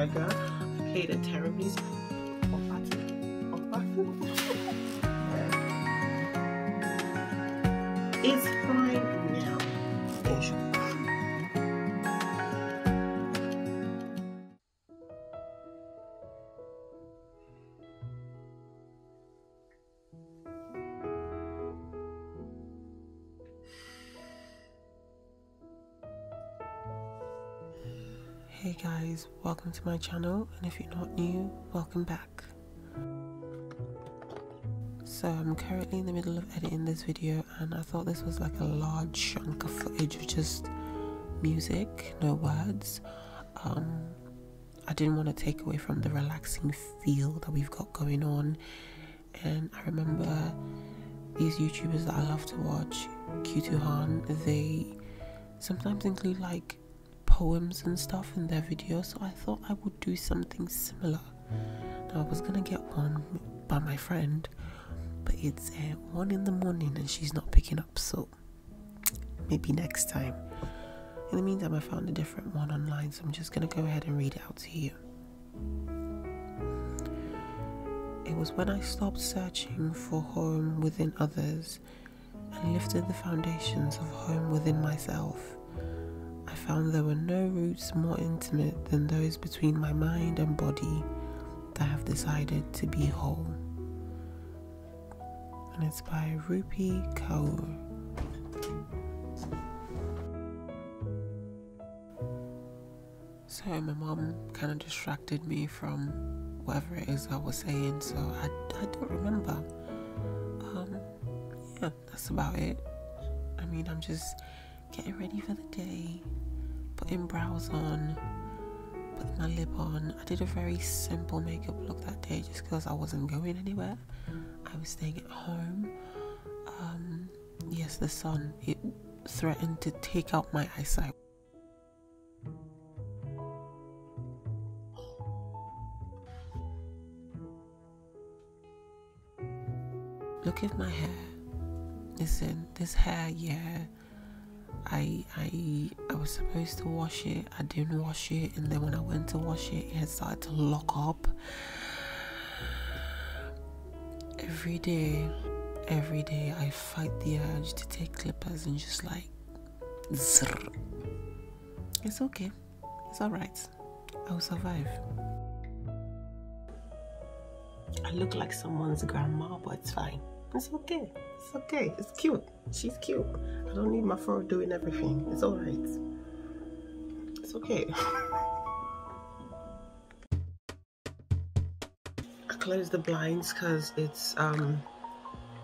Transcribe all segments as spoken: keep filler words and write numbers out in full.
Tiger played a terribly It's fine now. Hey guys, welcome to my channel, and if you're not new, welcome back. So I'm currently in the middle of editing this video, and I thought this was like a large chunk of footage of just music, no words. Um, I didn't want to take away from the relaxing feel that we've got going on. And I remember these YouTubers that I love to watch, Q two Han, they sometimes include like poems and stuff in their videos, so I thought I would do something similar. Now I was gonna get one by my friend, but it's uh, one in the morning and she's not picking up, so maybe next time. In the meantime, I found a different one online, so I'm just gonna go ahead and read it out to you. It was when I stopped searching for home within others and lifted the foundations of home within myself. I found there were no roots more intimate than those between my mind and body that have decided to be whole. And it's by Rupi Kaur. So my mom kind of distracted me from whatever it is I was saying, so I, I don't remember. Um, yeah, that's about it. I mean, I'm just getting ready for the day, putting brows on, putting my lip on. I did a very simple makeup look that day just because I wasn't going anywhere. I was staying at home. Um, yes, the sun, it threatened to take out my eyesight. Look at my hair. Listen, this hair, yeah, I, I I was supposed to wash it. I didn't wash it, and then when I went to wash it, it had started to lock up. Every day, every day I fight the urge to take clippers and just like zrr. It's okay, it's alright, I'll survive. I look like someone's grandma, but it's fine. It's okay, it's okay, it's cute, she's cute. I don't need my fur doing everything, it's alright, it's okay. I closed the blinds because it's um,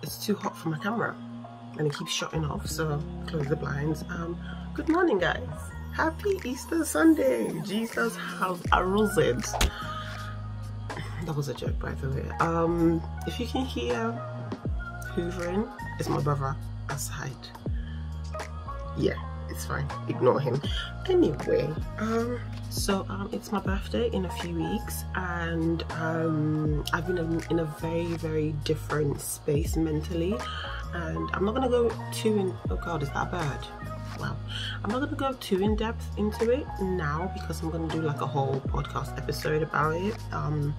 it's too hot for my camera and it keeps shutting off, so close the blinds. Um, good morning guys, happy Easter Sunday, Jesus has arisen. That was a joke by the way. Um, if you can hear hoovering, it's my brother aside. Yeah, it's fine, ignore him. Anyway, um so um it's my birthday in a few weeks, and um I've been in, in a very very different space mentally, and I'm not gonna go too in oh god is that bad wow I'm not gonna go too in depth into it now because I'm gonna do like a whole podcast episode about it. um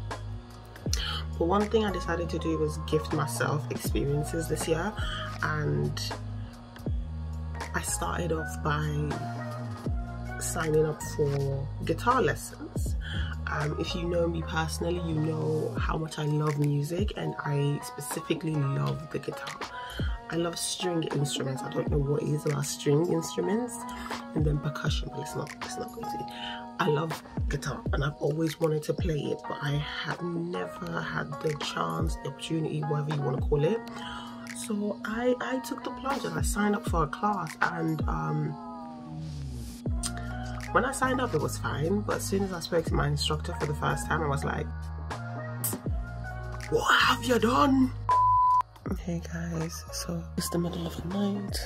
But one thing I decided to do was gift myself experiences this year, and I started off by signing up for guitar lessons. Um, if you know me personally, you know how much I love music, and I specifically love the guitar. I love string instruments. I don't know what it is about string instruments, and then percussion, but it's not, it's not crazy. I love guitar and I've always wanted to play it, but I have never had the chance, the opportunity, whatever you want to call it. So I, I took the plunge and I signed up for a class, and um, when I signed up it was fine, but as soon as I spoke to my instructor for the first time I was like, what have you done? Hey guys, so it's the middle of the night.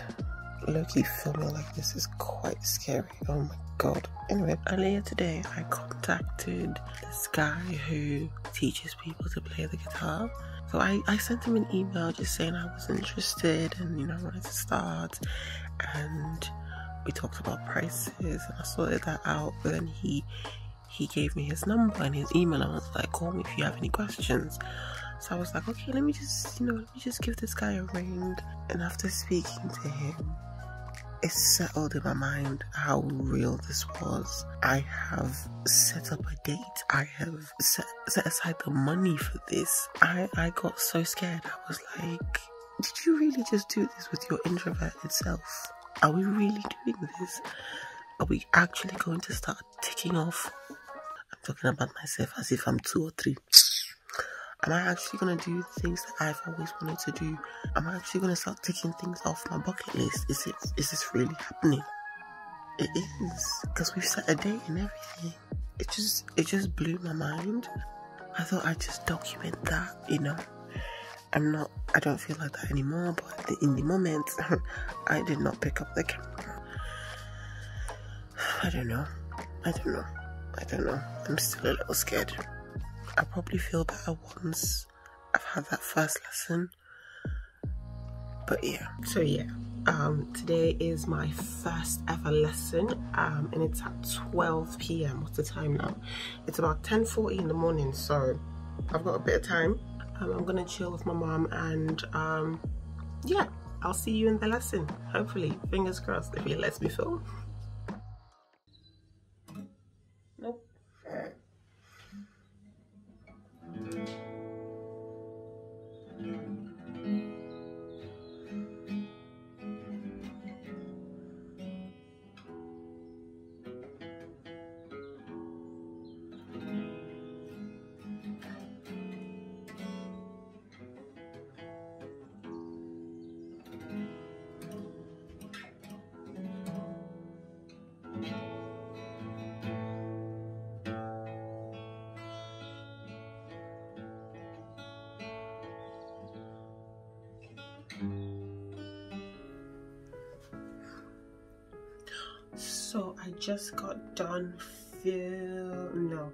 Low-key filming like this is quite scary, oh my god. Anyway, earlier today I contacted this guy who teaches people to play the guitar. So I, I sent him an email just saying I was interested and you know I wanted to start, and we talked about prices and I sorted that out, but then he he gave me his number and his email and was like, call me if you have any questions. So I was like, okay, let me just, you know, let me just give this guy a ring. And after speaking to him, it settled in my mind how real this was. I have set up a date. I have set, set aside the money for this. I, I got so scared. I was like, did you really just do this with your introverted self? Are we really doing this? Are we actually going to start ticking off? I'm talking about myself as if I'm two or three. Am I actually going to do things that I've always wanted to do? Am I actually going to start ticking things off my bucket list? Is it? Is this really happening? It is, because we've set a date and everything. It just, it just blew my mind. I thought I'd just document that, you know. I'm not, I don't feel like that anymore, but in the moment, I did not pick up the camera. I don't know. I don't know. I don't know. I'm still a little scared. I probably feel better once I've had that first lesson, but yeah. So yeah, um, today is my first ever lesson, um, and it's at twelve p m What's the time now? It's about ten forty in the morning, so I've got a bit of time. Um, I'm gonna chill with my mom, and um, yeah, I'll see you in the lesson. Hopefully, fingers crossed, if it lets me film. Nope. So I just got done feel no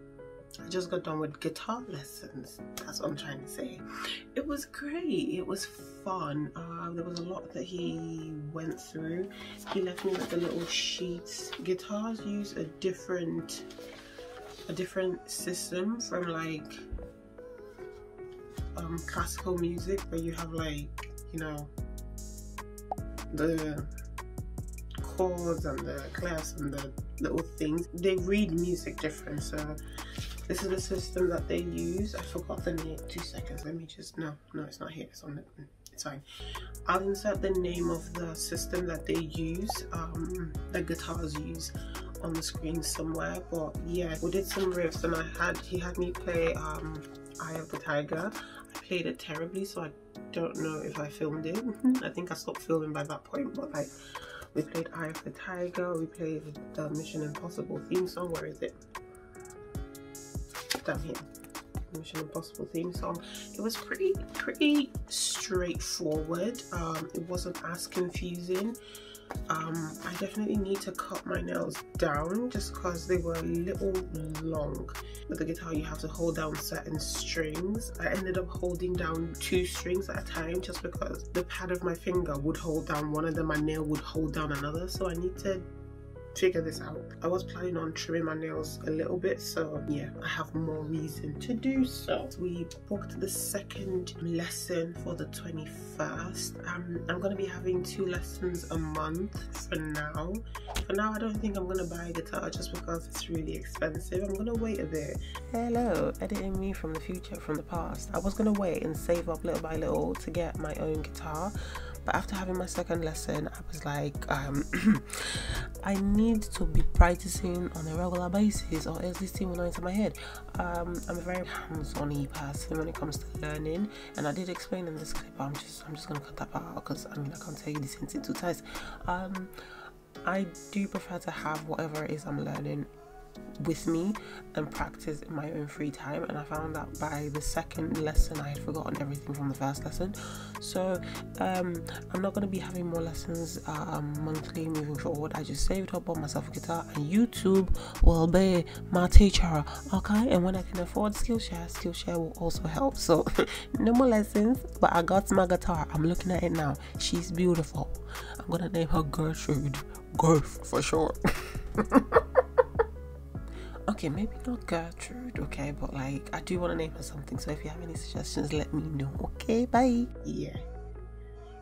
I just got done with guitar lessons. That's what I'm trying to say. It was great. It was fun. Uh, there was a lot that he went through. He left me with the little sheets. Guitars use a different a different system from like um, classical music, where you have like, you know, the chords and the clefs and the little things. They read music different, so this is the system that they use. I forgot the name. Two seconds, let me just, no no it's not here, it's on the, it's fine. I'll insert the name of the system that they use, um the guitars use, on the screen somewhere. But yeah, we did some riffs, and I had he had me play um Eye of the Tiger. I played it terribly, so I don't know if I filmed it. I think I stopped filming by that point, but like, we played Eye of the Tiger, we played the Mission Impossible theme song. Where is it? Down here. Mission Impossible theme song. It was pretty, pretty straightforward. Um, it wasn't as confusing. Um, I definitely need to cut my nails down, just because they were a little long. With the guitar, you have to hold down certain strings. I ended up holding down two strings at a time, just because the pad of my finger would hold down one of them, my nail would hold down another. So I need to figure this out. I was planning on trimming my nails a little bit, so yeah, I have more reason to do so. We booked the second lesson for the twenty-first. Um, I'm gonna be having two lessons a month for now. For now, I don't think I'm gonna buy a guitar, just because it's really expensive. I'm gonna wait a bit. Hello, editing me from the future, from the past. I was gonna wait and save up little by little to get my own guitar. But after having my second lesson, I was like, um, I need to be practicing on a regular basis, or else this thing will not enter my head. Um, I'm a very hands-on person when it comes to learning, and I did explain in this clip. I'm just, I'm just gonna cut that part out, because I mean, I can't tell you this thing two times. Um, I do prefer to have whatever it is I'm learning with me and practice in my own free time, and I found that by the second lesson I had forgotten everything from the first lesson. So um I'm not going to be having more lessons um monthly moving forward. I just saved up, bought myself a guitar, and YouTube will be my teacher, okay? And when I can afford Skillshare, Skillshare will also help. So no more lessons, but I got my guitar. I'm looking at it now. She's beautiful. I'm gonna name her Gertrude Gerf for short. Okay, maybe not Gertrude, okay, but like I do want to name her something, so if you have any suggestions, let me know. Okay, bye. Yeah,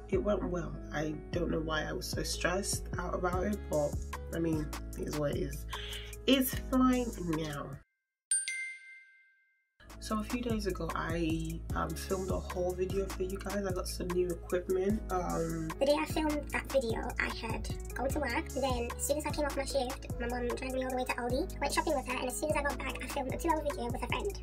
it went well. I don't know why I was so stressed out about it, but I mean, it is what it is. It's fine now. So a few days ago, I um, filmed a whole video for you guys. I got some new equipment. Um, the day I filmed that video, I had gone to work. Then as soon as I came off my shift, my mum dragged me all the way to Aldi, went shopping with her, and as soon as I got back, I filmed a two hour video with a friend.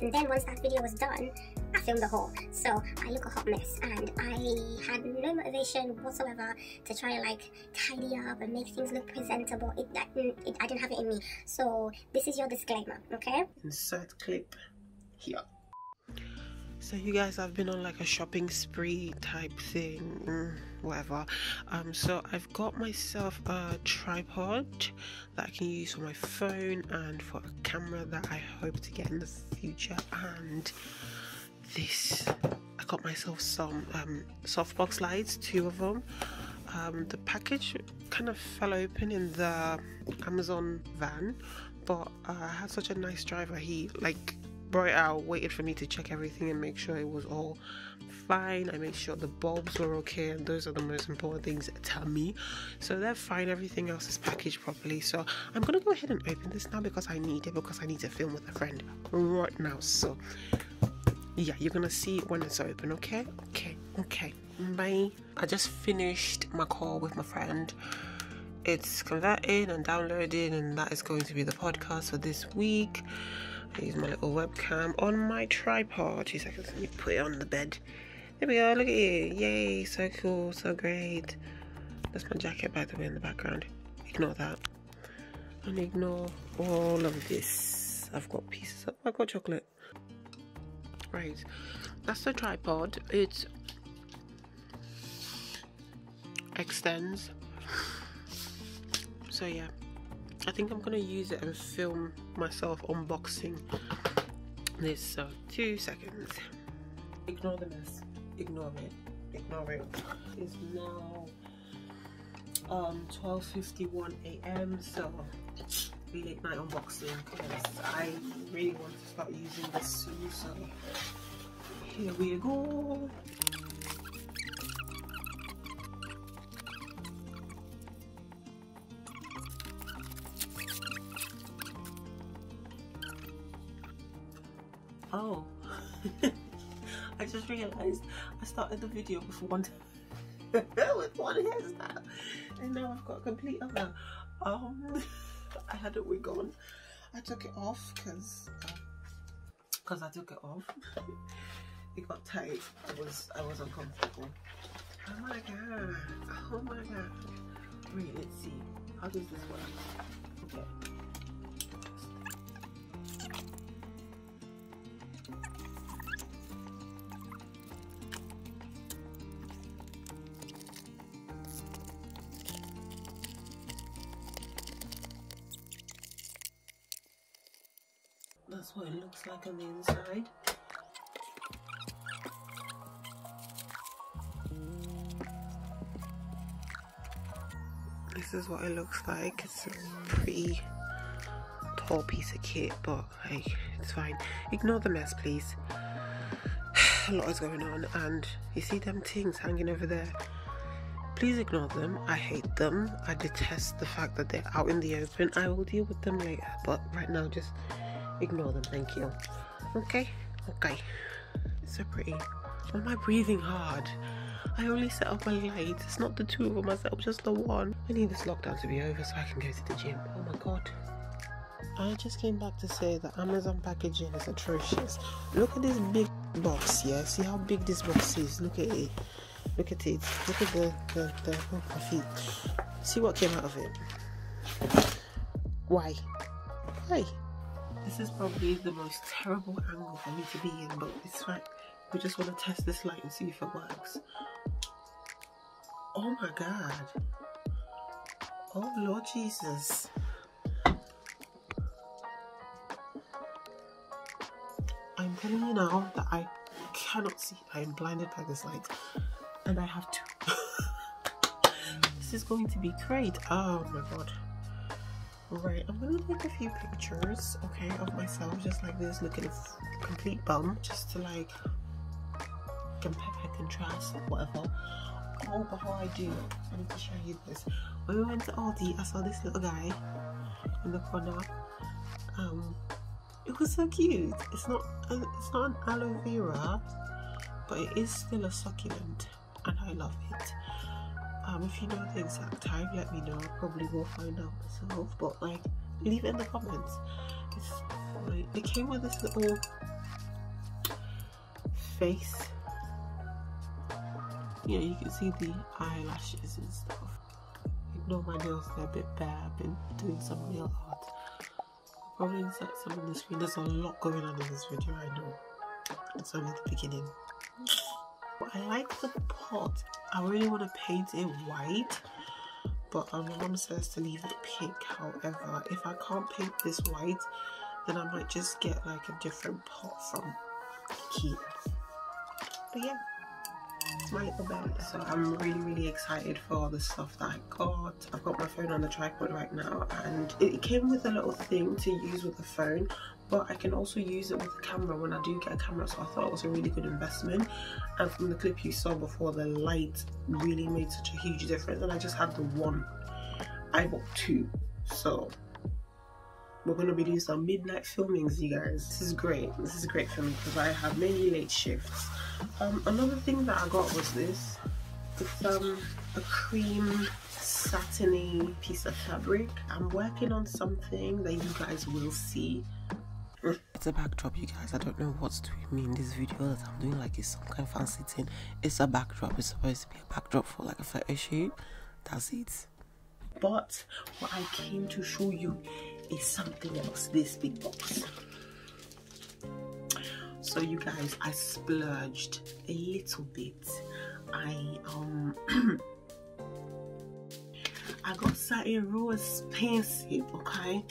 And then once that video was done, I filmed the haul. So I look a hot mess, and I had no motivation whatsoever to try and like tidy up and make things look presentable. It, it, it, I didn't have it in me. So this is your disclaimer, okay? Insert clip here. So you guys, I've been on like a shopping spree type thing, mm, whatever. Um, so I've got myself a tripod that I can use for my phone and for a camera that I hope to get in the future, and this, I got myself some um, softbox lights, two of them. Um, the package kind of fell open in the Amazon van, but uh, I had such a nice driver. He like brought it out, waited for me to check everything and make sure it was all fine. I made sure the bulbs were okay, and those are the most important things to me. So they're fine, everything else is packaged properly. So I'm gonna go ahead and open this now because I need it, because I need to film with a friend right now. So yeah, you're gonna see it when it's open, okay? Okay, okay, bye. I just finished my call with my friend. It's converted and downloaded, and that is going to be the podcast for this week. I use my little webcam on my tripod. Two seconds, let me put it on the bed. There we go, look at it, yay, so cool, so great. That's my jacket, by the way, in the background. Ignore that. And ignore all of this. I've got pieces of, I've got chocolate. Right, that's the tripod. It extends, so yeah, I think I'm gonna use it and film myself unboxing this. So two seconds, ignore the mess, ignore it, ignore it. It's now um twelve fifty-one a m so late night unboxing, because I really want to start using this soon. So here we go. Oh, I just realized I started the video with one with one hairstyle, and now I've got a complete other. Um. I had a wig on. I took it off because because uh, I took it off. It got tight. I was I was uncomfortable. Oh my god! Oh my god! Wait, let's see. How does this work? Okay. That's what it looks like on the inside. This is what it looks like. It's a pretty tall piece of kit, but like, it's fine. Ignore the mess, please. A lot is going on, and you see them things hanging over there. Please ignore them. I hate them. I detest the fact that they're out in the open. I will deal with them later, but right now, just ignore them, thank you. Okay, okay. It's so pretty. Why am I breathing hard? I only set up my lights. It's not the two of them, I set up just the one. I need this lockdown to be over so I can go to the gym. Oh my god. I just came back to say that Amazon packaging is atrocious. Look at this big box, yeah? See how big this box is? Look at it. Look at it. Look at the, the, the oh, my feet. See what came out of it. Why? Why? This is probably the most terrible angle for me to be in, but it's fine. We just want to test this light and see if it works. Oh my god. Oh Lord Jesus. I'm telling you now that I cannot see. I am blinded by this light. And I have to. This is going to be great. Oh my god. Right, I'm gonna take a few pictures, okay, of myself just like this, looking a complete bum, just to like compare, contrast, whatever. Oh, before I do, I need to show you this. When we went to Aldi, I saw this little guy in the corner. Um, it was so cute. It's not, it's not an aloe vera, but it is still a succulent, and I love it. Um, if you know the exact time, let me know. I probably will find out myself, but like, leave it in the comments. It's like, it came with this little face. Yeah, you can see the eyelashes and stuff. Ignore my nails, they're a bit bare. I've been doing some nail art. I'll probably insert some on the screen. There's a lot going on in this video, I know. It's only the beginning. But I like the pot. I really want to paint it white, but um, my mum says to leave it pink. However, if I can't paint this white, then I might just get like a different pot from Ikea. But yeah. My little bag. So I'm really really excited for all the stuff that I got. I've got my phone on the tripod right now, and it came with a little thing to use with the phone, but I can also use it with the camera when I do get a camera, so I thought it was a really good investment. And from the clip you saw before, the light really made such a huge difference, and I just had the one. I bought two, so we're going to be doing some midnight filmings, you guys. This is great. This is great for me because I have many late shifts. Um, another thing that I got was this. It's um, a cream satiny piece of fabric. I'm working on something that you guys will see. It's a backdrop, you guys. I don't know what's doing me in this video that I'm doing like it's some kind of fancy thing. It's a backdrop. It's supposed to be a backdrop for like a photo shoot. That's it. But what I came to show you is something else. This big box. So you guys, I splurged a little bit. I um I got something real expensive, okay?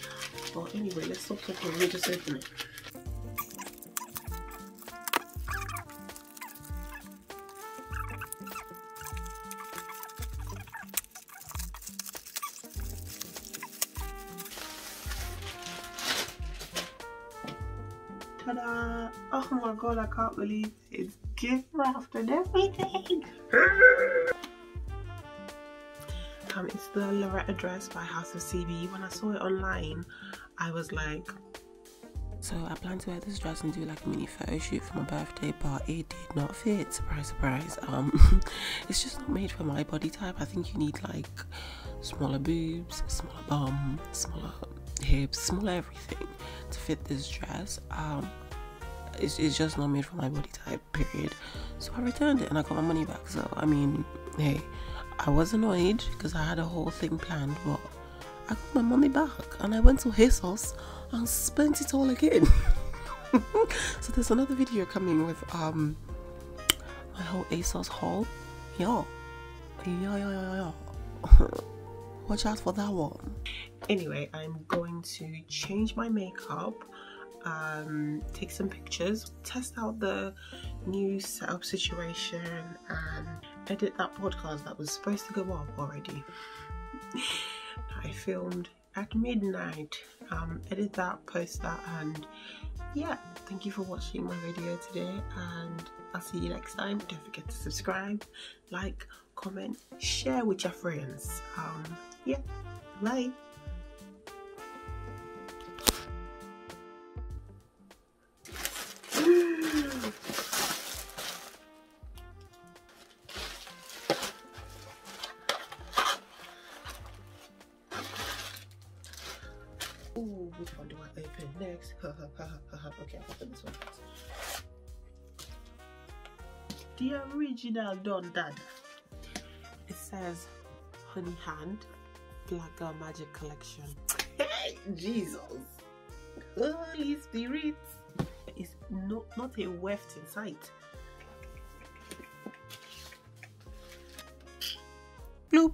But anyway, let's talk about it. Let me just open it. Oh my god, I can't believe it's gift wrapped and everything. Um, it's the Loretta dress by House of C B. When I saw it online, I was like, so I planned to wear this dress and do like a mini photo shoot for my birthday, but it did not fit. Surprise, surprise. Um, it's just not made for my body type. I think you need like smaller boobs, smaller bum, smaller hips, smaller everything to fit this dress. Um, It's, it's just not made for my body type, period. So I returned it and I got my money back. So I mean, hey, I was annoyed because I had a whole thing planned, but I got my money back and I went to ASOS and spent it all again. So there's another video coming with um my whole ASOS haul. Yo, yo, yo, yo, yo. Watch out for that one. Anyway, I'm going to change my makeup, um take some pictures, test out the new setup situation, and edit that podcast that was supposed to go up already. I filmed at midnight, um edit that, post that, and yeah, thank you for watching my video today, and I'll see you next time. Don't forget to subscribe, like, comment, share with your friends. Um yeah, bye. Ooh, which one do I open next? Okay, I'll open this one first. The original Don Dada. It says Honey Hand Black Girl Magic Collection. Hey, Jesus. Holy Spirit. It's not, not a weft in sight. Bloop.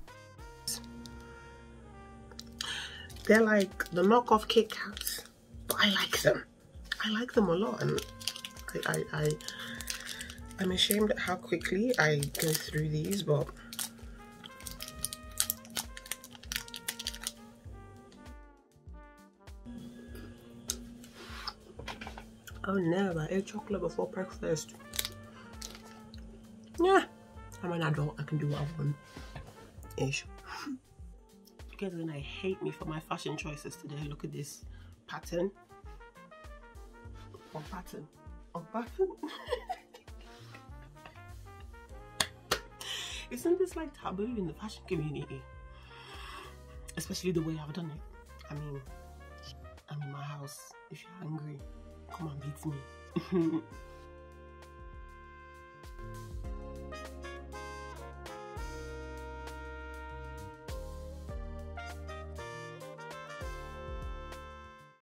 They're like the knockoff Kit Kats, but I like them. I like them a lot, and I, I, I, I'm ashamed at how quickly I go through these, but Oh no, I ate chocolate before breakfast. Yeah, I'm an adult, I can do what I want. Ish. You guys are gonna hate me for my fashion choices today. Look at this pattern. Or pattern. Or pattern. Isn't this like taboo in the fashion community? Especially the way I've done it. I mean, I'm in my house. If you're hungry, come and beat me.